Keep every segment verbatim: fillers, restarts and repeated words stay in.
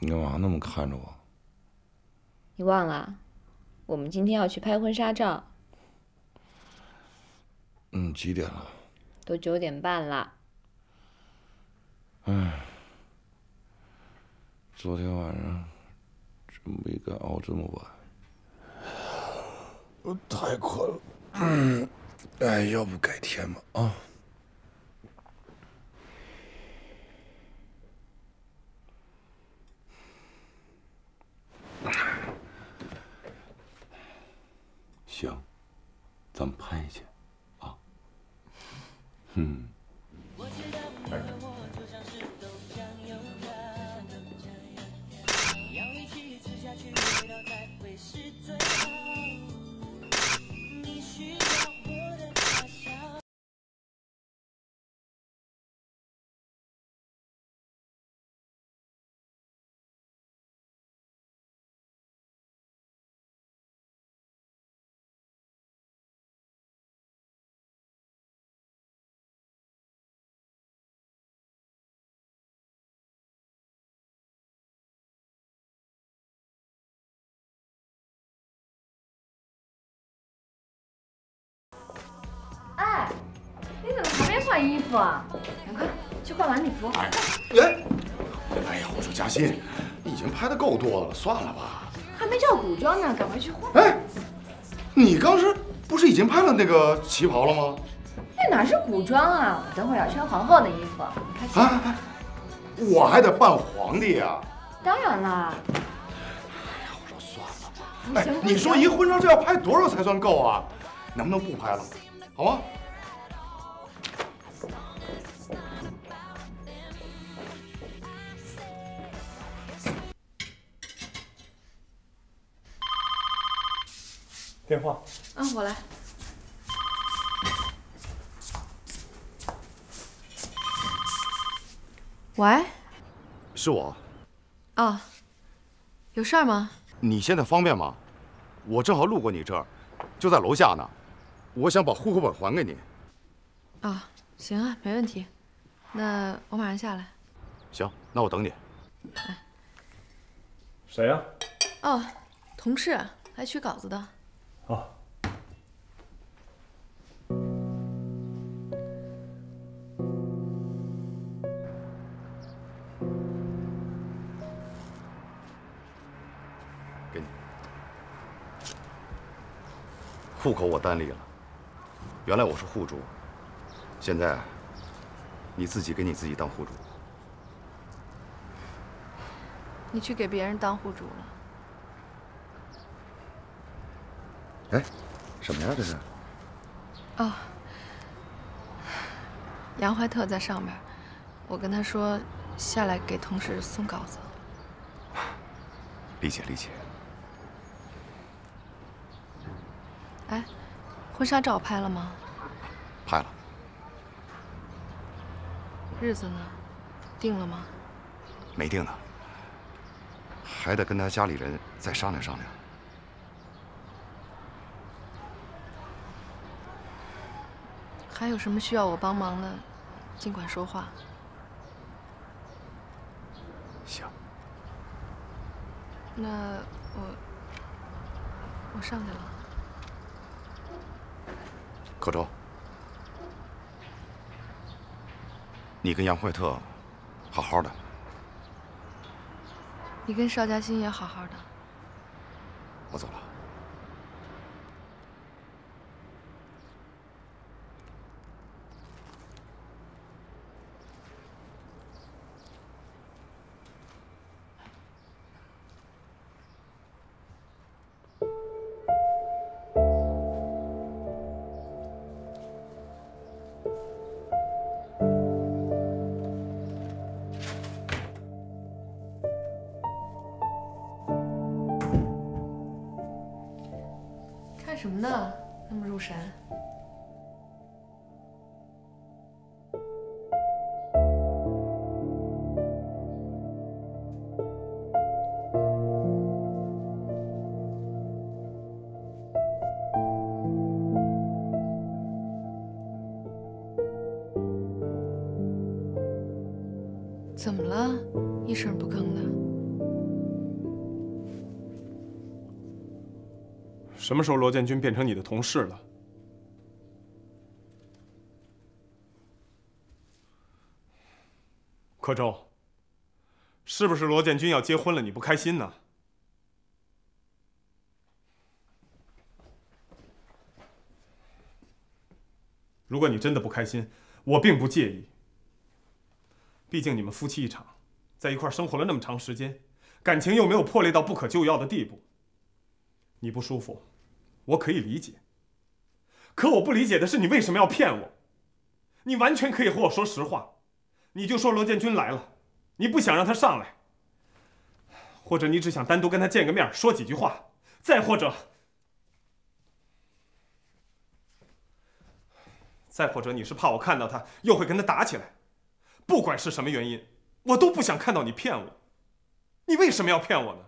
你干嘛那么看着我？你忘了，我们今天要去拍婚纱照。嗯，几点了？都九点半了。唉，昨天晚上真没敢熬这么晚，我太困了。嗯，哎，要不改天吧啊。 行，咱们拍去，啊，嗯。哎，你怎么还没换衣服啊？赶快去换晚礼服。哎，哎，哎呀，我说佳欣，你已经拍的够多的了，算了吧。还没照古装呢，赶快去换。哎，你刚是不是已经拍了那个旗袍了吗？那哪是古装啊，我等会儿要穿皇后的衣服。你看。哎哎哎，我还得扮皇帝呀。当然啦。哎呀，我说算了吧。哎，你说一个婚纱照要拍多少才算够啊？能不能不拍了？ 好啊！电话。嗯，我来。喂。是我。哦，有事儿吗？你现在方便吗？我正好路过你这儿，就在楼下呢。 我想把户口本还给你。啊，行啊，没问题。那我马上下来。行，那我等你。哎，谁呀？哦，同事，来取稿子的。好。给你。户口我单立了。 原来我是户主，现在你自己给你自己当户主，你去给别人当户主了。哎，什么呀这是？哦，杨怀特在上边，我跟他说下来给同事送稿子。理解理解。哎。 婚纱照拍了吗？拍了。日子呢？定了吗？没定呢，还得跟他家里人再商量商量。还有什么需要我帮忙的，尽管说话。行。那我我上去了。 可州，你跟杨惠特好好的，你跟邵佳欣也好好的。我走了。什么呢？那么入神。怎么了？一声不吭的。什么时候罗建军变成你的同事了？柯州，是不是罗建军要结婚了，你不开心呢？ 如果你真的不开心，我并不介意。毕竟你们夫妻一场，在一块生活了那么长时间，感情又没有破裂到不可救药的地步。你不舒服，我可以理解。可我不理解的是，你为什么要骗我？你完全可以和我说实话，你就说罗建军来了，你不想让他上来，或者你只想单独跟他见个面，说几句话，再或者…… 再或者你是怕我看到他又会跟他打起来，不管是什么原因，我都不想看到你骗我。你为什么要骗我呢？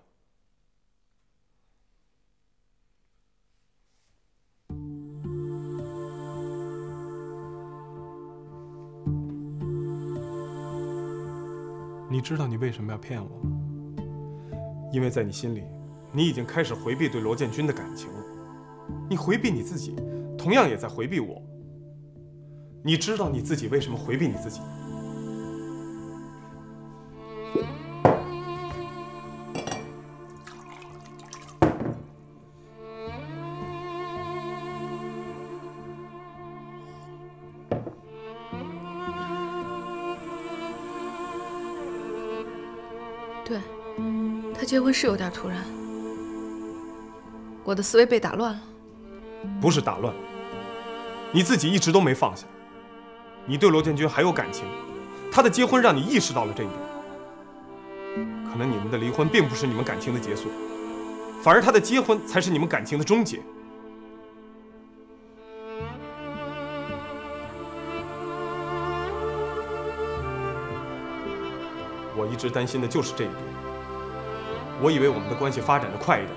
你知道你为什么要骗我吗？因为在你心里，你已经开始回避对罗建军的感情了。你回避你自己，同样也在回避我。 你知道你自己为什么回避你自己？对，他结婚是有点突然，我的思维被打乱了。不是打乱，你自己一直都没放下。 你对罗建军还有感情，他的结婚让你意识到了这一点。可能你们的离婚并不是你们感情的结束，反而他的结婚才是你们感情的终结。我一直担心的就是这一点。我以为我们的关系发展的快一点，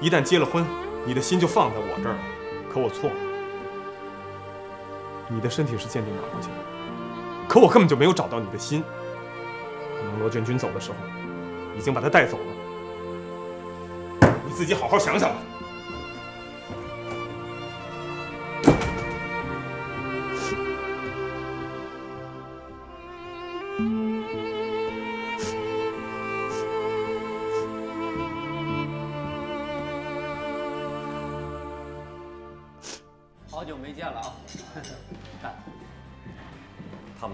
一旦结了婚，你的心就放在我这儿了。可我错了。 你的身体是鉴定找不起来，可我根本就没有找到你的心。可能罗建军走的时候，已经把他带走了。你自己好好想想吧。好久没见了啊！